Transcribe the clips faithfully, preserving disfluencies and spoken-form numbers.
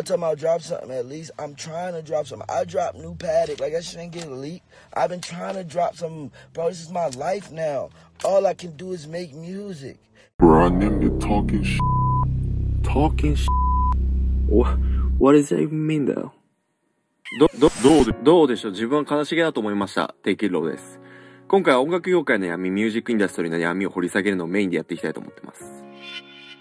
Y'all talking about drop something at least. I'm trying to drop something. I dropped New Paddock. Like, I shouldn't get leaked. I've been trying to drop something. Bro, this is my life now. All I can do is make music. Bro, I named you talking sh**. Talking sh**. What, what does that even mean, though? ど, ど, どうで、どうでしょう。自分は悲しげだと思いました。テイキローです。今回は音楽業界の闇、ミュージックインダストリーの闇を掘り下げるのをメインでやっていきたいと思ってます。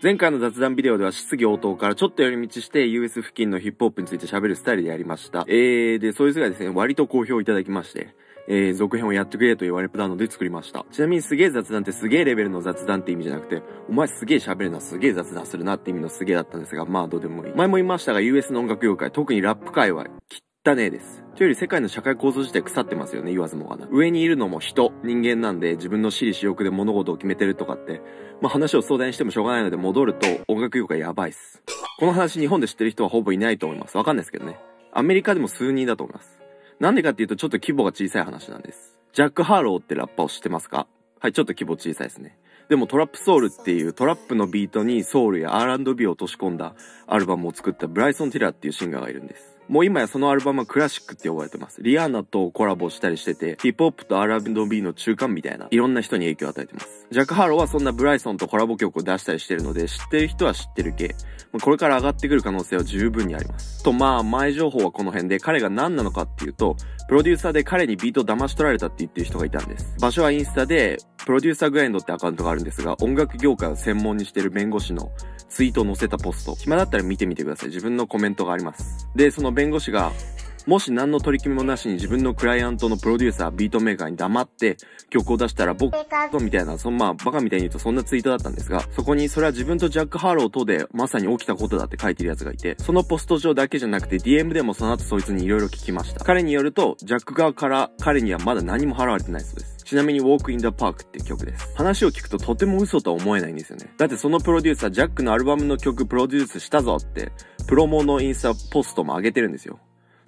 前回の雑談ビデオでは質疑応答からちょっと寄り道して ユーエス 付近のヒップホップについて喋るスタイルでやりました。えー、で、そいつがですね、割と好評いただきまして、えー、続編をやってくれと言われたので作りました。ちなみにすげえ雑談ってすげえレベルの雑談って意味じゃなくて、お前すげえ喋るな、すげえ雑談するなって意味のすげえだったんですが、まあどうでもいい。前も言いましたが ユーエス の音楽業界、特にラップ界は、汚ねえです。というより世界の社会構造自体腐ってますよね、言わずもがな。上にいるのも人、人間なんで自分の私利私欲で物事を決めてるとかって、まあ話を相談してもしょうがないので戻ると音楽業界やばいっす。この話日本で知ってる人はほぼいないと思います。わかんないですけどね。アメリカでも数人だと思います。なんでかっていうとちょっと規模が小さい話なんです。ジャック・ハローってラッパーを知ってますか？はい、ちょっと規模小さいですね。でもトラップソウルっていうトラップのビートにソウルや アールアンドビー を落とし込んだアルバムを作ったブライソン・ティラーっていうシンガーがいるんです。もう今やそのアルバムはクラシックって呼ばれてます。リアーナとコラボしたりしてて、ヒップホップと アールアンドビー の中間みたいな、いろんな人に影響を与えてます。ジャック・ハローはそんなブライソンとコラボ曲を出したりしてるので、知ってる人は知ってる系。これから上がってくる可能性は十分にあります。と、まあ、前情報はこの辺で、彼が何なのかっていうと、プロデューサーで彼にビートを騙し取られたって言ってる人がいたんです。場所はインスタで、プロデューサーグラインドってアカウントがあるんですが、音楽業界を専門にしてる弁護士のツイートを載せたポスト。暇だったら見てみてください。自分のコメントがあります。で、その弁護士が、もし何の取り決めもなしに自分のクライアントのプロデューサー、ビートメーカーに黙って曲を出したら僕とみたいな、そのまあバカみたいに言うとそんなツイートだったんですが、そこにそれは自分とジャック・ハローとでまさに起きたことだって書いてる奴がいて、そのポスト上だけじゃなくて ディーエム でもその後そいつに色々聞きました。彼によると、ジャック側から彼にはまだ何も払われてないそうです。ちなみに Walk in the Park って曲です。話を聞くととても嘘とは思えないんですよね。だってそのプロデューサー、ジャックのアルバムの曲プロデュースしたぞって、プロモのインスタポストも上げてるんですよ。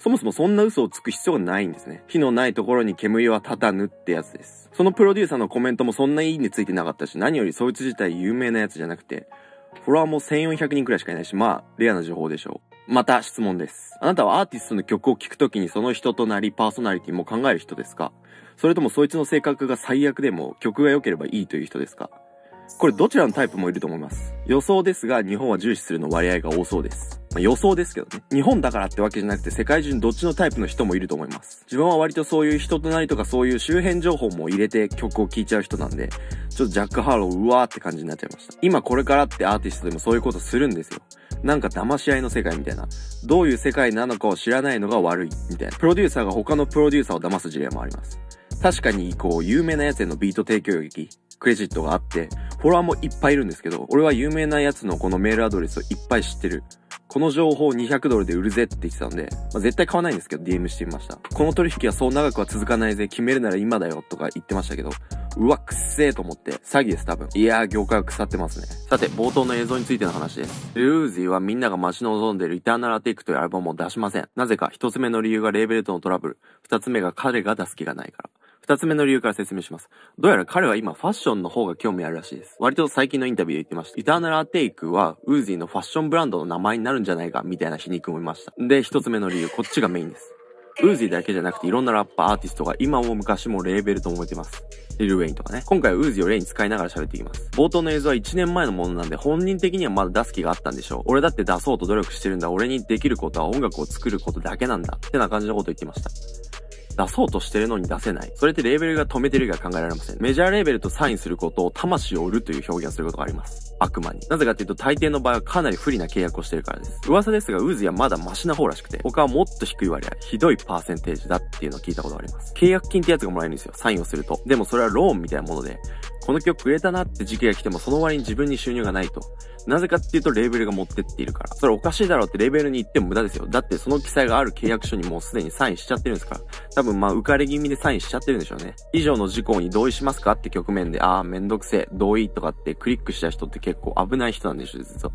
そもそもそんな嘘をつく必要がないんですね。火のないところに煙は立たぬってやつです。そのプロデューサーのコメントもそんないいについてなかったし、何よりそいつ自体有名なやつじゃなくて、フォロワーもせんよんひゃくにんくらいしかいないし、まあ、レアな情報でしょう。また質問です。あなたはアーティストの曲を聴くときにその人となり、パーソナリティも考える人ですか？それともそいつの性格が最悪でも曲が良ければいいという人ですか？これどちらのタイプもいると思います。予想ですが、日本は重視するの割合が多そうです。まあ、予想ですけどね。日本だからってわけじゃなくて世界中にどっちのタイプの人もいると思います。自分は割とそういう人となりとかそういう周辺情報も入れて曲を聴いちゃう人なんで、ちょっとジャック・ハローうわーって感じになっちゃいました。今これからってアーティストでもそういうことするんですよ。なんか騙し合いの世界みたいな。どういう世界なのかを知らないのが悪いみたいな。プロデューサーが他のプロデューサーを騙す事例もあります。確かにこう有名なやつへのビート提供劇、クレジットがあって、フォロワーもいっぱいいるんですけど、俺は有名なやつのこのメールアドレスをいっぱい知ってる。この情報にひゃくドルで売るぜって言ってたんで、まあ、絶対買わないんですけど ディーエム してみました。この取引はそう長くは続かないぜ、決めるなら今だよとか言ってましたけど、うわ、くっせーと思って、詐欺です多分。いやー、業界は腐ってますね。さて、冒頭の映像についての話です。ルーズィーはみんなが待ち望んでいるイターナル・テイクというアルバムを出しません。なぜか、一つ目の理由がレーベルとのトラブル。二つ目が彼が出す気がないから。二つ目の理由から説明します。どうやら彼は今ファッションの方が興味あるらしいです。割と最近のインタビューで言ってました。イターナル・アテイクはウーズィのファッションブランドの名前になるんじゃないかみたいな皮肉もいました。で、一つ目の理由、こっちがメインです。ウーズィだけじゃなくていろんなラッパー、アーティストが今も昔もレーベルと思えてます。リル・ウェインとかね。今回はウーズィを例に使いながら喋っていきます。冒頭の映像はいちねんまえのものなんで本人的にはまだ出す気があったんでしょう。俺だって出そうと努力してるんだ。俺にできることは音楽を作ることだけなんだ。ってな感じのことを言ってました。出そうとしてるのに出せない。それってレーベルが止めてる以外考えられません。メジャーレーベルとサインすることを魂を売るという表現をすることがあります。悪魔に。なぜかっていうと大抵の場合はかなり不利な契約をしてるからです。噂ですがウーズィはまだマシな方らしくて、他はもっと低い割合、ひどいパーセンテージだっていうのを聞いたことがあります。契約金ってやつがもらえるんですよ。サインをすると。でもそれはローンみたいなもので、この曲売れたなって時期が来てもその割に自分に収入がないと。なぜかっていうとレーベルが持ってっているから。それおかしいだろうってレーベルに言っても無駄ですよ。だってその記載がある契約書にもうすでにサインしちゃってるんですから。多分まあ浮かれ気味でサインしちゃってるんでしょうね。以上の事項に同意しますかって局面で、あーめんどくせえ、同意とかってクリックした人って結構危ない人なんでしょ、実は。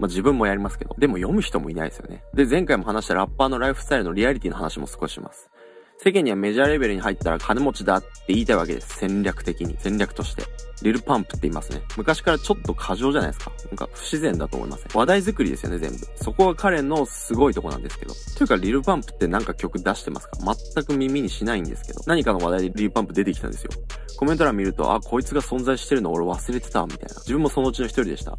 まあ自分もやりますけど。でも読む人もいないですよね。で、前回も話したラッパーのライフスタイルのリアリティの話も少しします。世間にはメジャーレベルに入ったら金持ちだって言いたいわけです。戦略的に。戦略として。リルパンプって言いますね。昔からちょっと過剰じゃないですか。なんか不自然だと思いません。話題作りですよね、全部。そこは彼のすごいとこなんですけど。というか、リルパンプってなんか曲出してますか？全く耳にしないんですけど。何かの話題でリルパンプ出てきたんですよ。コメント欄見ると、あ、こいつが存在してるの俺忘れてた、みたいな。自分もそのうちの一人でした。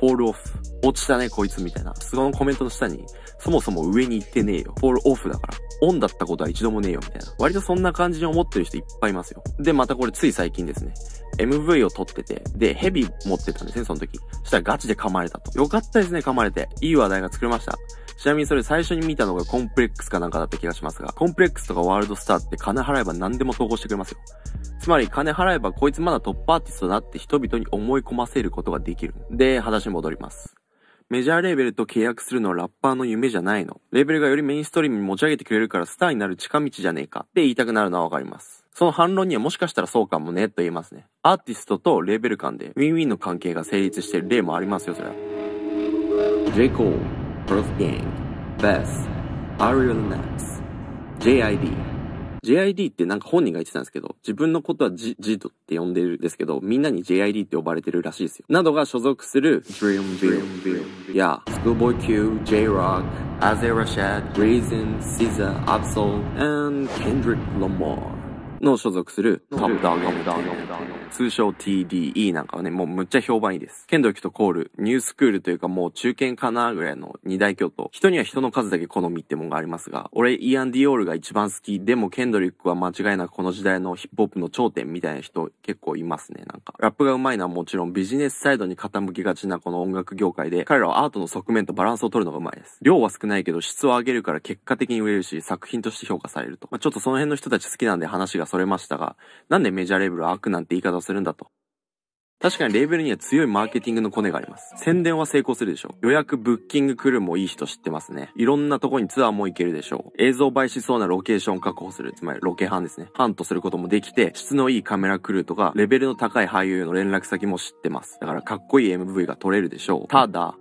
フォールオフ。落ちたね、こいつ、みたいな。そのコメントの下に、そもそも上に行ってねえよ。フォールオフだから。オンだったことは一度もねえよ、みたいな。割とそんな感じに思ってる人いっぱいいますよ。で、またこれつい最近ですね。エムブイ を撮ってて、で、ヘビ持ってたんですね、その時。そしたらガチで噛まれたと。よかったですね、噛まれて。いい話題が作れました。ちなみにそれ最初に見たのがコンプレックスかなんかだった気がしますが、コンプレックスとかワールドスターって金払えば何でも投稿してくれますよ。つまり金払えばこいつまだトップアーティストだって人々に思い込ませることができる。で、話に戻ります。メジャーレーベルと契約するのはラッパーの夢じゃないの。レーベルがよりメインストリームに持ち上げてくれるからスターになる近道じゃねえかって言いたくなるのはわかります。その反論にはもしかしたらそうかもねと言えますね。アーティストとレーベル間でウィンウィンの関係が成立している例もありますよ、それは。J. Cole、Earth Gang、Bass、Ariel Naps、ジェイアイディー。ジェイアイディー ってなんか本人が言ってたんですけど、自分のことは ジ, ジートって呼んでるんですけど、みんなに ジェイアイディー って呼ばれてるらしいですよ。などが所属する Dreamville や Schoolboy Q、J-Rock、Azay Rashad、Reason、Caesar、Absol、and Kendrick Lamar の所属する Top Dog、通称 ティーディーイー なんかはね、もうむっちゃ評判いいです。ケンドリックとコール、ニュースクールというかもう中堅かなぐらいの二大巨頭。人には人の数だけ好みってもんがありますが、俺イアン・ディオールが一番好き、でもケンドリックは間違いなくこの時代のヒップホップの頂点みたいな人結構いますね、なんか。ラップが上手いのはもちろんビジネスサイドに傾きがちなこの音楽業界で、彼らはアートの側面とバランスを取るのが上手いです。量は少ないけど質を上げるから結果的に売れるし、作品として評価されると。まあ、ちょっとその辺の人たち好きなんで話がそれましたが、なんでメジャーレーベルは悪なんて言い方するんだと。確かにレーベルには強いマーケティングのコネがあります。宣伝は成功するでしょう。予約、ブッキングクルーもいい人知ってますね。いろんなとこにツアーも行けるでしょう。映像映えしそうなロケーション確保する。つまりロケハンですね。ハンとすることもできて、質のいいカメラクルーとか、レベルの高い俳優の連絡先も知ってます。だからかっこいい エムブイ が撮れるでしょう。ただ、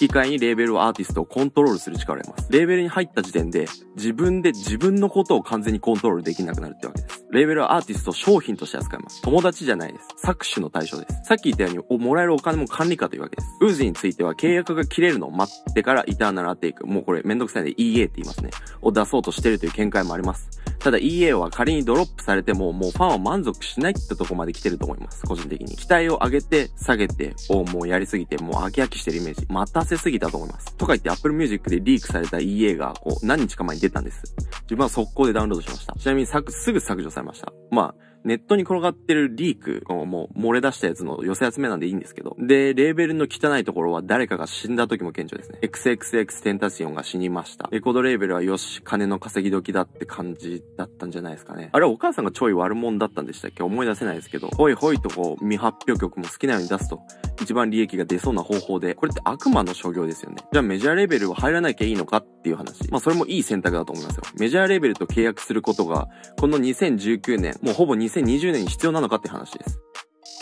引き換えにレーベルはアーティストをコントロールする力を得ます。レーベルに入った時点で自分で自分のことを完全にコントロールできなくなるってわけです。レーベルはアーティストを商品として扱います。友達じゃないです。搾取の対象です。さっき言ったようにもらえるお金も管理下というわけです。ウーズについては契約が切れるのを待ってからイターナルアテイク、もうこれめんどくさいんで イーエー って言いますね。を出そうとしてるという見解もあります。ただ イーエー は仮にドロップされてももうファンは満足しないってとこまで来てると思います。個人的に。期待を上げて下げてをもうやりすぎてもう飽き飽きしてるイメージ。またせすぎたと思います。とか言って Apple Music でリークされた イーエー がこう何日か前に出たんです。自分は速攻でダウンロードしました。ちなみに削すぐ削除されました。まあ、ネットに転がってるリークをもう漏れ出したやつの寄せ集めなんでいいんですけど。で、レーベルの汚いところは誰かが死んだ時も顕著ですね。エックスエックスエックス テンタシオンが死にました。レコードレーベルはよし、金の稼ぎ時だって感じだったんじゃないですかね。あれはお母さんがちょい悪者だったんでしたっけ？思い出せないですけど。ほいほいとこう、未発表曲も好きなように出すと、一番利益が出そうな方法で、これって悪魔の所業ですよね。じゃあメジャーレーベルは入らなきゃいいのかっていう話。まあそれもいい選択だと思いますよ。メジャーレーベルと契約することが、このにせんじゅうきゅうねん、もうほぼにせんにじゅうねんに必要なのかって話です。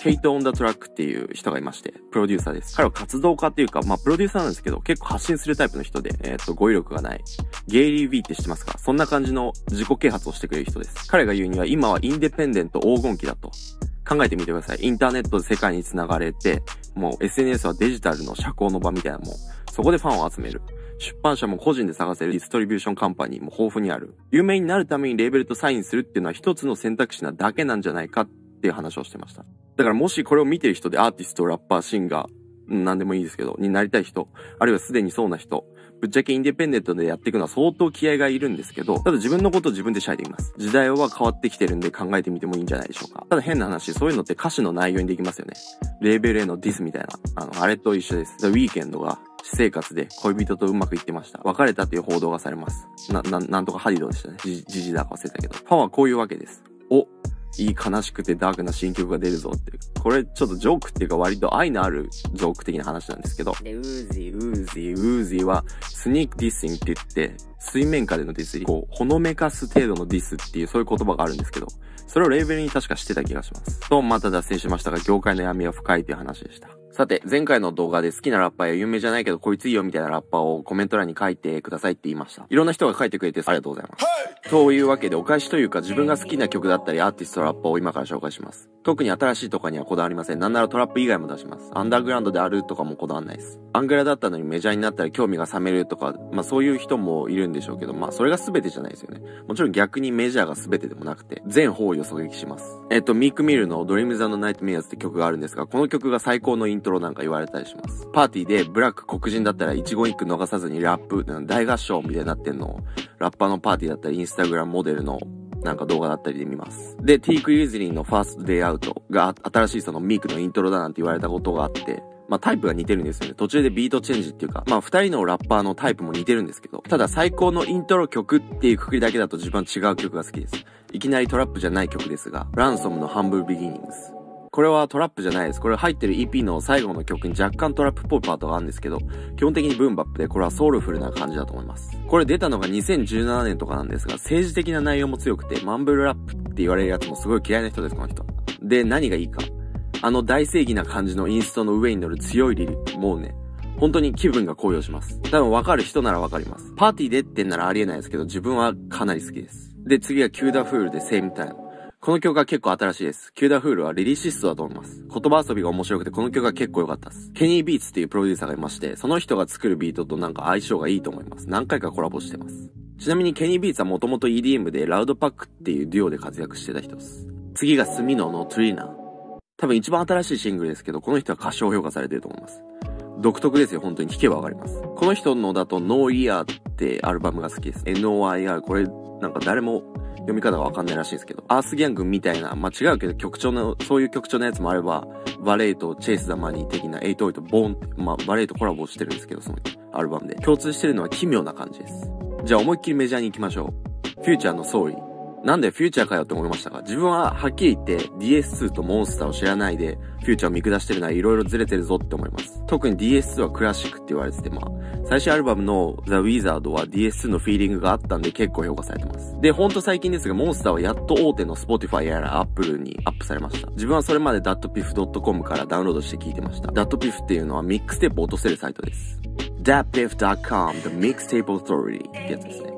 ケイト・オン・ダ・トラックっていう人がいまして、プロデューサーです。彼は活動家っていうか、まあプロデューサーなんですけど、結構発信するタイプの人で、えー、っと、語彙力がない。ゲイリー・ビーって知ってますか？そんな感じの自己啓発をしてくれる人です。彼が言うには、今はインデペンデント黄金期だと。考えてみてください。インターネットで世界に繋がれて、もう エスエヌエス はデジタルの社交の場みたいなもん。そこでファンを集める。出版社も個人で探せるディストリビューションカンパニーも豊富にある。有名になるためにレーベルとサインするっていうのは一つの選択肢なだけなんじゃないかっていう話をしてました。だからもしこれを見てる人でアーティスト、ラッパー、シンガー、なんでもいいですけど、になりたい人、あるいはすでにそうな人、ぶっちゃけインデペンデントでやっていくのは相当気合がいるんですけど、ただ自分のことを自分でしゃいでいます。時代は変わってきてるんで考えてみてもいいんじゃないでしょうか。ただ変な話、そういうのって歌詞の内容にできますよね。レーベルへのディスみたいな、あの、あれと一緒です。The Weekndが、私生活で恋人とうまくいってました。別れたという報道がされます。な、な、なんとかハディドでしたね。じ、じじだか忘れたけど。ファンはこういうわけです。お、いい悲しくてダークな新曲が出るぞっていう。これちょっとジョークっていうか割と愛のあるジョーク的な話なんですけど。で、ウージー、ウージー、ウージーはスニークディスインって言って、水面下でのディスに、こう、ほのめかす程度のディスっていう、そういう言葉があるんですけど、それをレーベルに確かしてた気がします。と、また脱線しましたが、業界の闇は深いという話でした。さて、前回の動画で好きなラッパーや有名じゃないけどこいついいよみたいなラッパーをコメント欄に書いてくださいって言いました。いろんな人が書いてくれてありがとうございます。はい、というわけでお返しというか自分が好きな曲だったりアーティストラッパーを今から紹介します。特に新しいとかにはこだわりません。なんならトラップ以外も出します。アンダーグラウンドであるとかもこだわんないです。アングラだったのにメジャーになったら興味が冷めるとか、まあそういう人もいるんでしょうけど、まあそれが全てじゃないですよね。もちろん逆にメジャーが全てでもなくて、全方位を狙撃します。えっと、ミークミルの Dreams and Nightmares って曲があるんですが、この曲が最高のイントロなんか言われたりします。パーティーでブラック黒人だったら一言一句逃さずにラップ、大合唱みたいになってんのを、ラッパーのパーティーだったりインスタグラムモデルのなんか動画だったりで見ます。で、ティーク・ユーズリンのファースト・デイ・アウトが新しいそのミークのイントロだなんて言われたことがあって、まあタイプが似てるんですよね。途中でビートチェンジっていうか、まあ二人のラッパーのタイプも似てるんですけど、ただ最高のイントロ曲っていうくくりだけだと自分は違う曲が好きです。いきなりトラップじゃない曲ですが、ランソムのハンブル・ビギニングス。これはトラップじゃないです。これ入ってる イーピー の最後の曲に若干トラップっぽいパートがあるんですけど、基本的にブーンバップでこれはソウルフルな感じだと思います。これ出たのがにせんじゅうななねんとかなんですが、政治的な内容も強くて、マンブルラップって言われるやつもすごい嫌いな人です、この人。で、何がいいか。あの大正義な感じのインストの上に乗る強いリリ、もうね、本当に気分が高揚します。多分わかる人ならわかります。パーティーでってんならありえないですけど、自分はかなり好きです。で、次はキューダフールでセイムタイム。この曲が結構新しいです。キューダフールはリリシストだと思います。言葉遊びが面白くてこの曲が結構良かったです。ケニービーツっていうプロデューサーがいまして、その人が作るビートとなんか相性がいいと思います。何回かコラボしてます。ちなみにケニービーツはもともと イーディーエム でラウドパックっていうデュオで活躍してた人です。次がスミノのトリーナー。多分一番新しいシングルですけど、この人は過小評価されてると思います。独特ですよ、本当に。聞けばわかります。この人のだと No Ear ってアルバムが好きです。ノイヤー、これなんか誰も読み方がわかんないらしいんですけど、アースギャングみたいな、まあ、違うけど曲調の、そういう曲調のやつもあれば、バレイとチェイス・ザ・マニー的なエイトオーエイト、ボーンって、まあ、バレイとコラボしてるんですけど、そのアルバムで。共通してるのは奇妙な感じです。じゃあ思いっきりメジャーに行きましょう。フューチャーのソーリー。なんでフューチャーかよって思いましたが、自分ははっきり言って ディーエスツー とモンスターを知らないで、フューチャーを見下してるのは色々ずれてるぞって思います。特に ディーエスツー はクラシックって言われてて、まあ、最新アルバムの The Wizard は ディーエスツー のフィーリングがあったんで結構評価されてます。で、ほんと最近ですが、モンスターはやっと大手の スポティファイ やら アップル にアップされました。自分はそれまで ダットピッフドットコム からダウンロードして聞いてました。datpiff っていうのはミックステープを落とせるサイトです。datpiff ドットコム The Mixtape Authority ってやつですね。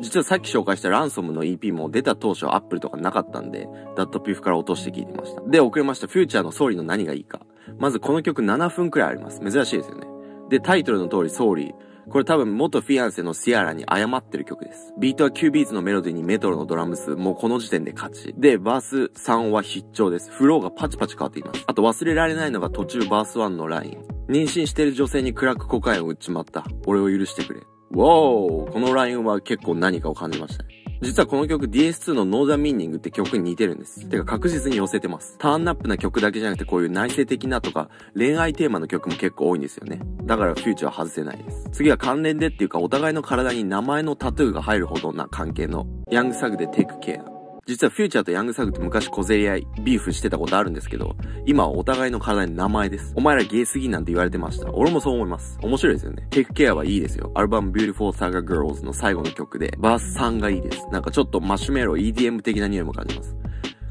実はさっき紹介したランソムの イーピー も出た当初は Apple とかなかったんで、datpiff から落として聞いてました。で、遅れました。フューチャーのソーリーの何がいいか。まずこの曲ななふんくらいあります。珍しいですよね。で、タイトルの通りソーリー。これ多分元フィアンセのシアラに謝ってる曲です。ビートはキュービーツのメロディーにメトロのドラム数、もうこの時点で勝ち。で、バースさんは必聴です。フローがパチパチ変わっています。あと忘れられないのが途中バースいちのライン。妊娠してる女性にクラックコカインを打っちまった。俺を許してくれ。Wow! このラインは結構何かを感じましたね。実はこの曲 ディーエスツー の No The Meaning って曲に似てるんです。てか確実に寄せてます。ターンアップな曲だけじゃなくてこういう内省的なとか恋愛テーマの曲も結構多いんですよね。だからフューチャーは外せないです。次は関連でっていうかお互いの体に名前のタトゥーが入るほどな関係のヤングサグで Take Care。実はフューチャーとヤングサグって昔小競り合い、ビーフしてたことあるんですけど、今はお互いの体に名前です。お前らゲイすぎなんて言われてました。俺もそう思います。面白いですよね。Take Care はいいですよ。アルバム Beautiful Saga Girls の最後の曲で、バースさんがいいです。なんかちょっとマシュメロ イーディーエム 的な匂いも感じます。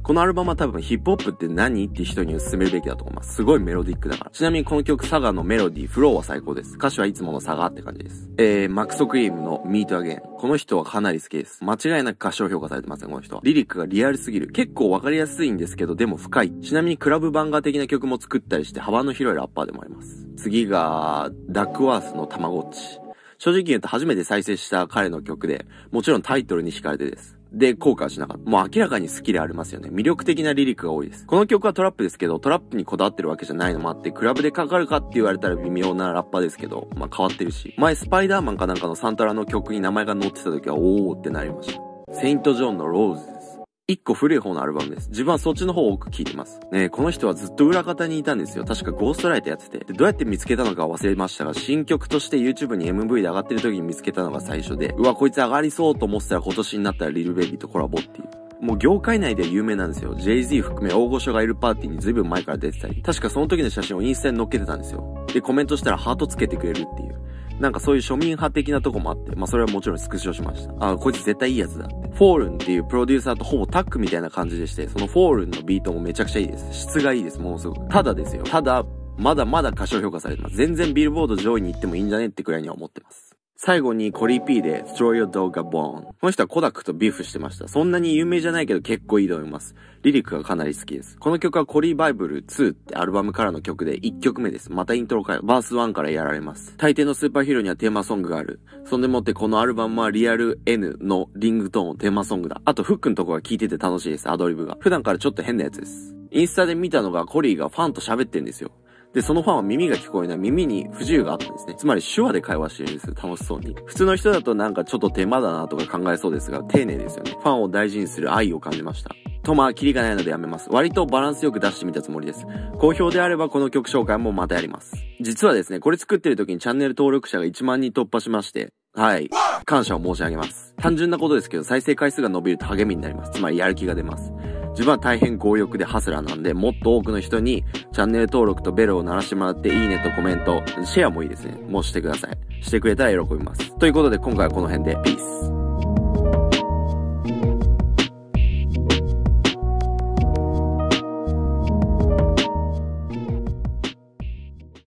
このアルバムは多分ヒップホップって何って人に勧めるべきだと思います。すごいメロディックだから。ちなみにこの曲サガのメロディー、フローは最高です。歌詞はいつものサガって感じです。えー、マクソクリームの Meet Again。この人はかなり好きです。間違いなく歌唱評価されてますね、この人は。リリックがリアルすぎる。結構わかりやすいんですけど、でも深い。ちなみにクラブバンガー的な曲も作ったりして幅の広いラッパーでもあります。次が、ダックワースのたまごっち。正直言うと初めて再生した彼の曲で、もちろんタイトルに惹かれてです。で、後悔しなかった。もう明らかに好きでありますよね。魅力的なリリックが多いです。この曲はトラップですけど、トラップにこだわってるわけじゃないのもあって、クラブでかかるかって言われたら微妙なラッパーですけど、まあ変わってるし。前スパイダーマンかなんかのサントラの曲に名前が載ってた時は、おーってなりました。セイント・ジョンのローズです。一個古い方のアルバムです。自分はそっちの方を多く聴いてます。ねえ、この人はずっと裏方にいたんですよ。確かゴーストライターやってて。で、どうやって見つけたのか忘れましたが、新曲として YouTube に エムブイ で上がってる時に見つけたのが最初で、うわ、こいつ上がりそうと思ってたら今年になったらリルベビーとコラボっていう。もう業界内では有名なんですよ。ジェイゼット 含め大御所がいるパーティーに随分前から出てたり。確かその時の写真をインスタに載っけてたんですよ。で、コメントしたらハートつけてくれるっていう。なんかそういう庶民派的なとこもあって、まあそれはもちろんスクショしました。あ、こいつ絶対いいやつだって。フォールンっていうプロデューサーとほぼタッグみたいな感じでして、そのフォールンのビートもめちゃくちゃいいです。質がいいです、ものすごく。ただですよ。ただ、まだまだ過小評価されてます。全然ビルボード上位に行ってもいいんじゃねってくらいには思ってます。最後にコリー P で throw your dog a bone。この人はコダックとビーフしてました。そんなに有名じゃないけど結構いいと思います。リリックがかなり好きです。この曲はコリーバイブルツーってアルバムからの曲でいっきょくめです。またイントロからバースワンからやられます。大抵のスーパーヒーローにはテーマソングがある。そんでもってこのアルバムはリアル N のリングトーンテーマソングだ。あとフックのとこが聴いてて楽しいです。アドリブが。普段からちょっと変なやつです。インスタで見たのがコリーがファンと喋ってんですよ。で、そのファンは耳が聞こえない、耳に不自由があったんですね。つまり手話で会話してるんですよ、楽しそうに。普通の人だとなんかちょっと手間だなとか考えそうですが、丁寧ですよね。ファンを大事にする愛を感じました。とまあ、キリがないのでやめます。割とバランスよく出してみたつもりです。好評であればこの曲紹介もまたやります。実はですね、これ作ってる時にチャンネル登録者がいちまんにん突破しまして、はい。感謝を申し上げます。単純なことですけど、再生回数が伸びると励みになります。つまりやる気が出ます。自分は大変強欲でハスラーなんで、もっと多くの人にチャンネル登録とベルを鳴らしてもらって、いいねとコメント、シェアもいいですね。もうしてください。してくれたら喜びます。ということで今回はこの辺で、ピース。